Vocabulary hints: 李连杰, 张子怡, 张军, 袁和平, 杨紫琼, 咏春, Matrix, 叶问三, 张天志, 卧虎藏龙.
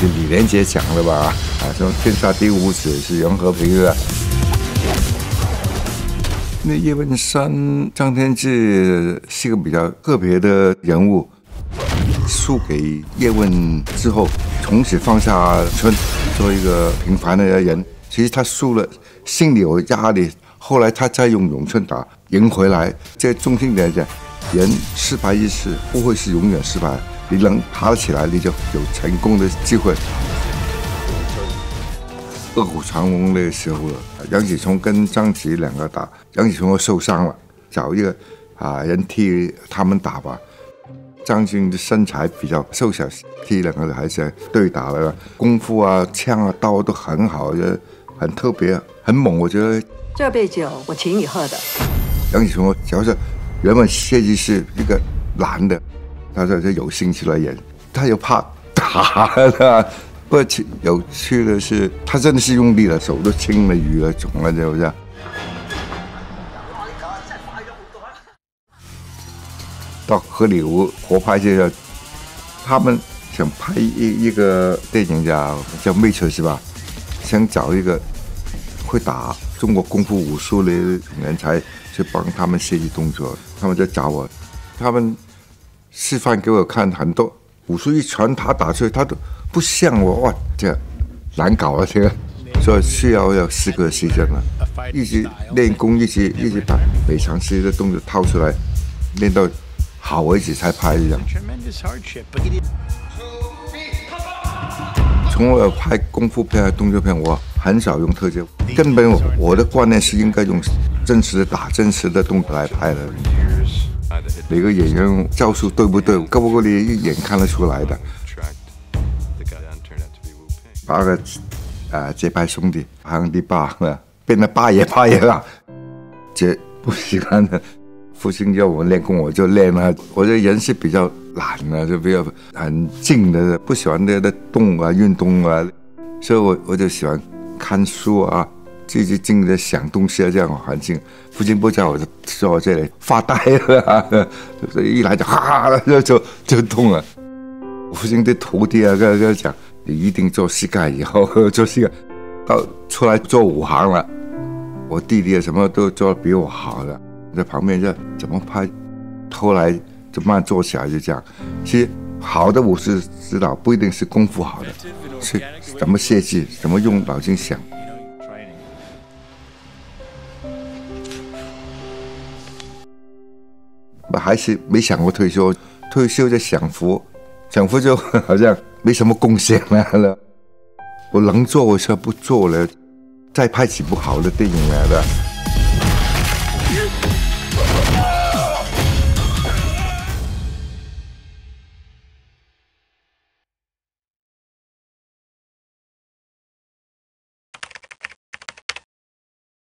这李连杰讲的吧？啊，说天下第一武指是袁和平的。那叶问三张天志是一个比较个别的人物，输给叶问之后，从此放下村，做一个平凡的人。其实他输了，心里有压力。后来他再用咏春打赢回来。这中心点讲，人失败一次不会是永远失败。 你能爬起来，你就有成功的机会。卧虎藏龙那个时候了，杨紫琼跟张子怡两个打，杨紫琼又受伤了，找一个人替他们打吧。张军的身材比较瘦小，替两个孩子对打了，功夫啊、枪啊、刀都很好，很特别，很猛。我觉得这杯酒我请你喝的。杨紫琼主要是原本设计是一个男的。 他说：“有兴趣来演，他又怕打的。不过有趣的是，他真的是用力了，手都青了、淤了、肿了，是不是？”到荷里活合拍这个，他们想拍一个电影叫《Matrix》是吧？想找一个会打中国功夫武术的人才去帮他们设计动作。他们在找我，他们。 示范给我看很多武术一拳他打出去，他都不像我哇，这难搞啊！这个，所以需要有四个时间了，一直练功，一直把每场戏的动作掏出来，练到好为止才拍一样。从我拍功夫片、动作片，我很少用特效，根本我的观念是应该用真实的打、真实的动作来拍的。 每个演员招数对不对，够不够你一眼看得出来的。八个结拜兄弟，排行第八了，变得八爷了，这不喜欢的。父亲叫我练功，我就练了。我这人是比较懒的，就比较很静的，不喜欢那个动啊、运动啊，所以我就喜欢看书啊。 自己静着想东西啊，这样的环境，父亲不在，我就坐我这里发呆了，一来就哈哈就痛了。父亲的徒弟啊，跟讲，你一定做膝盖，以后做膝盖，到出来做武行了。我弟弟啊，什么都做得比我好的，在旁边就怎么拍，后来就慢慢做起来，就这样。其实好的武术指导不一定是功夫好的，是怎么设计，怎么用脑筋想。 还是没想过退休，退休就享福，享福就好像没什么贡献了。我能做，我就不做了，再拍几部好的电影来了。